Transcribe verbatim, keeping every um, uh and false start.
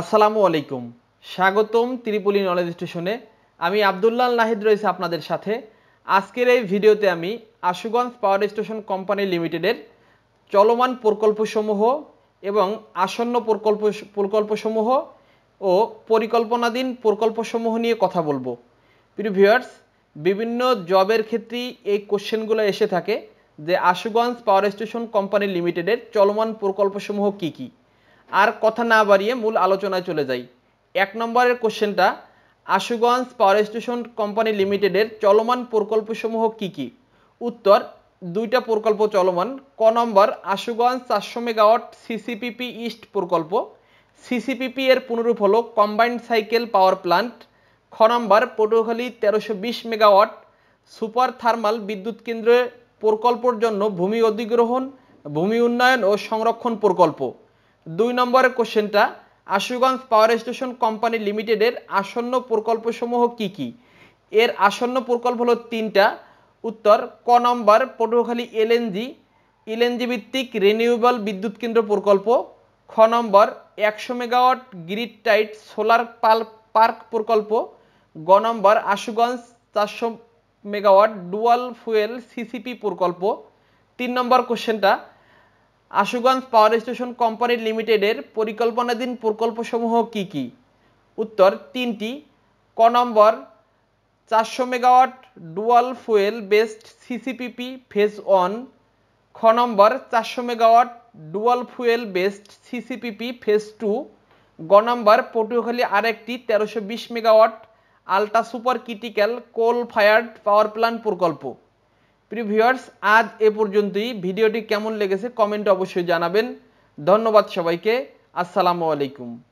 আসসালামু আলাইকুম স্বাগতম ত্রিপলি নলেজ স্টেশনে আমি আব্দুল্লাহ নাহিদ রয়েছি আপনাদের সাথে। আজকের এই ভিডিওতে আমি আশুগঞ্জ পাওয়ার স্টেশন কোম্পানি লিমিটেডের চলমান প্রকল্পসমূহ এবং আসন্ন প্রকল্প প্রকল্পসমূহ ও পরিকল্পনাধীন প্রকল্পসমূহ নিয়ে কথা বলবো। প্রিয় ভিউয়ার্স, বিভিন্ন জবের ক্ষেত্রে এই কোশ্চেনগুলো এসে থাকে যে আশুগঞ্জ পাওয়ার স্টেশন কোম্পানি লিমিটেডের চলমান প্রকল্পসমূহ কী কী। আর কথা না বাড়িয়ে মূল আলোচনায় চলে যাই। এক নম্বরের কোশ্চেনটা, আশুগঞ্জ পাওয়ার স্টেশন কোম্পানি লিমিটেডের চলমান প্রকল্পসমূহ কী কী? উত্তর, দুইটা প্রকল্প চলমান। ক নম্বর, আশুগঞ্জ চারশো মেগাওয়াট সিসিপিপি ইস্ট প্রকল্প। সিসিপিপি এর পুনরূপ হল কম্বাইন্ড সাইকেল পাওয়ার প্লান্ট। খ নম্বর, পটুয়াখালী তেরোশো বিশ মেগাওয়াট সুপার থার্মাল বিদ্যুৎ কেন্দ্রের প্রকল্পর জন্য ভূমি অধিগ্রহণ, ভূমি উন্নয়ন ও সংরক্ষণ প্রকল্প। দুই নম্বরের কোশ্চেনটা, আশুগঞ্জ পাওয়ার স্টেশন কোম্পানি লিমিটেডের আসন্ন প্রকল্পসমূহ কী কী? এর আসন্ন প্রকল্প হলো তিনটা। উত্তর, ক নম্বর পটুয়াখালী এলএনজি এলএনজি ভিত্তিক রিনিউয়েবল বিদ্যুৎ কেন্দ্র প্রকল্প। খ নম্বর একশো megawatt grid tied solar park প্রকল্প। গ নম্বর আশুগঞ্জ চারশো মেগাওয়াট ডুয়াল ফুয়েল সিসিপি প্রকল্প। তিন নম্বর কোশ্চেনটা, আশুগঞ্জ পাওয়ার স্টেশন কোম্পানি লিমিটেডের পরিকল্পনাধীন প্রকল্পসমূহ কী কী? উত্তর, তিনটি। ক নম্বর চারশো megawatt dual fuel based CCPP phase one. খ নম্বর চারশো megawatt dual fuel based CCPP phase two. গ নম্বর পটুয়াখালী আরেকটি তেরোশো বিশ megawatt ultra super critical coal fired power plant প্রকল্প। প্রিয় ভিউয়ার্স, আজ এ পর্যন্তই। ভিডিওটি কেমন লেগেছে কমেন্টে অবশ্যই জানাবেন। ধন্যবাদ সবাইকে। আসসালামু আলাইকুম।